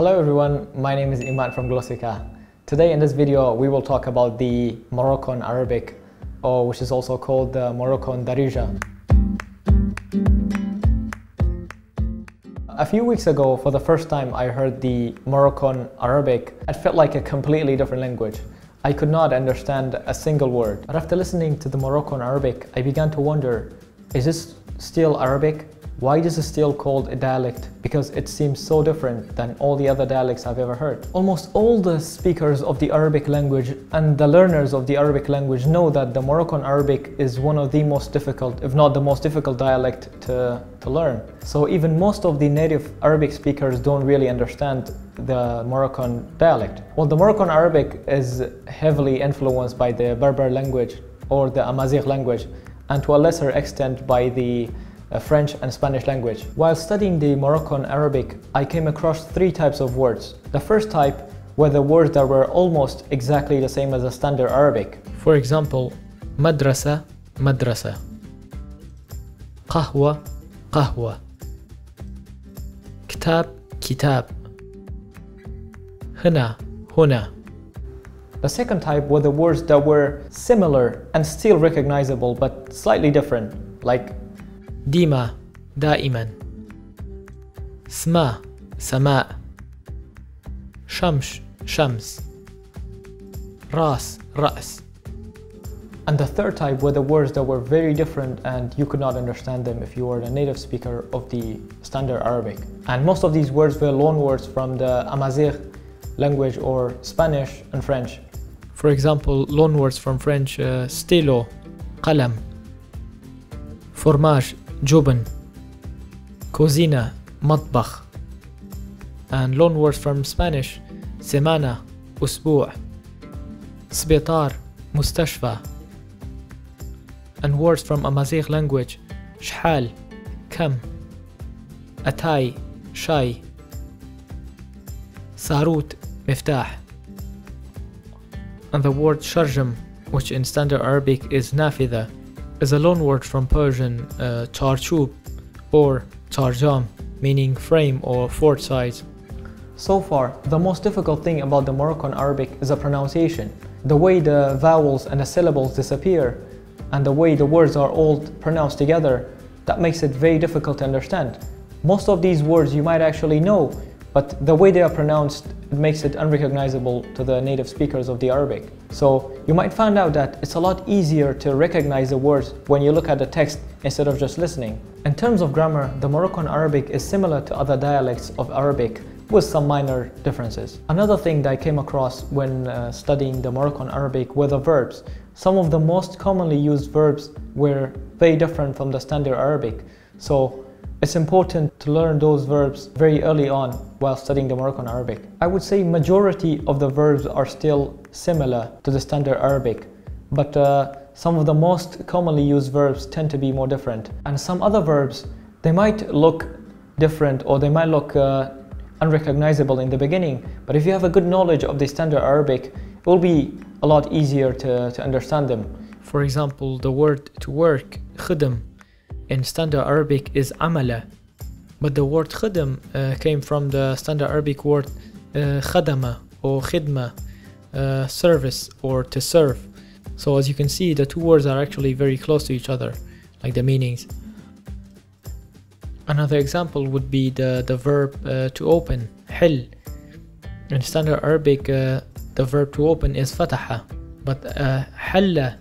Hello everyone, my name is Imad from Glossika. Today in this video we will talk about the Moroccan Arabic, or which is also called the Moroccan Darija. A few weeks ago, for the first time, I heard the Moroccan Arabic. It felt like a completely different language. I could not understand a single word. But after listening to the Moroccan Arabic, I began to wonder, is this still Arabic? Why is it still called a dialect? Because it seems so different than all the other dialects I've ever heard. Almost all the speakers of the Arabic language and the learners of the Arabic language know that the Moroccan Arabic is one of the most difficult, if not the most difficult dialect to learn. So even most of the native Arabic speakers don't really understand the Moroccan dialect. Well, the Moroccan Arabic is heavily influenced by the Berber language or the Amazigh language, and to a lesser extent by the French and Spanish language. While studying the Moroccan Arabic, I came across three types of words. The first type were the words that were almost exactly the same as the standard Arabic. For example, madrasa, madrasa. Qahwa, qahwa. Kitab, kitab. Huna, huna. The second type were the words that were similar and still recognizable but slightly different, like ديما دائما سما سماء شمس شمس راس رأس. And the third type were the words that were very different and you could not understand them if you were a native speaker of the standard Arabic. And most of these words were loan words from the Amazigh language or Spanish and French. For example, loan words from French, stylo, قلم, fromage, جبن, cuisine, مطبخ, and loan words from Spanish, semana, أسبوع, سبيطار, مستشفى, and words from Amazigh language, شحال, كم, أتاي, شاي, صاروت, مفتاح, and the word شرجم, which in standard Arabic is نافذة, is a loanword from Persian charchub or charjam, meaning frame or fort size. So far, the most difficult thing about the Moroccan Arabic is the pronunciation, the way the vowels and the syllables disappear, and the way the words are all pronounced together. That makes it very difficult to understand. Most of these words you might actually know, but the way they are pronounced, it makes it unrecognizable to the native speakers of the Arabic. So you might find out that it's a lot easier to recognize the words when you look at the text instead of just listening. In terms of grammar, the Moroccan Arabic is similar to other dialects of Arabic with some minor differences. Another thing that I came across when studying the Moroccan Arabic were the verbs. Some of the most commonly used verbs were very different from the standard Arabic. So it's important to learn those verbs very early on while studying the Moroccan Arabic. I would say majority of the verbs are still similar to the standard Arabic, but some of the most commonly used verbs tend to be more different. And some other verbs, they might look different or they might look unrecognizable in the beginning, but if you have a good knowledge of the standard Arabic, it will be a lot easier to understand them. For example, the word to work, khidm, in standard Arabic is amala, but the word khidm came from the standard Arabic word khadama or khidma, service or to serve. So as you can see, the two words are actually very close to each other, like the meanings. Another example would be the verb to open, hil. In standard Arabic, the verb to open is fataha, but halla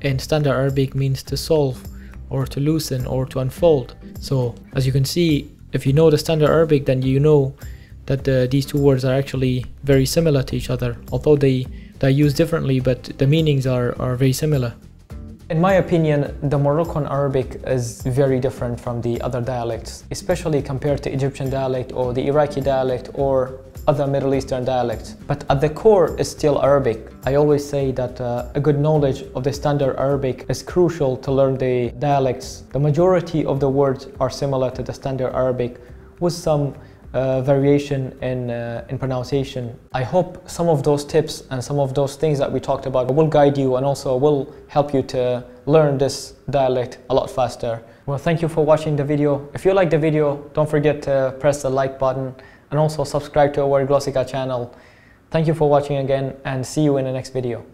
in standard Arabic means to solve, or to loosen, or to unfold. So as you can see, if you know the standard Arabic, then you know that these two words are actually very similar to each other, although they are used differently, but the meanings are very similar. In my opinion, the Moroccan Arabic is very different from the other dialects, especially compared to Egyptian dialect or the Iraqi dialect or other Middle Eastern dialects. But at the core is still Arabic. I always say that a good knowledge of the standard Arabic is crucial to learn the dialects. The majority of the words are similar to the standard Arabic with some variation in pronunciation. I hope some of those tips and some of those things that we talked about will guide you and also will help you to learn this dialect a lot faster. Well, thank you for watching the video. If you liked the video, don't forget to press the like button and also subscribe to our Glossika channel. Thank you for watching again, and see you in the next video.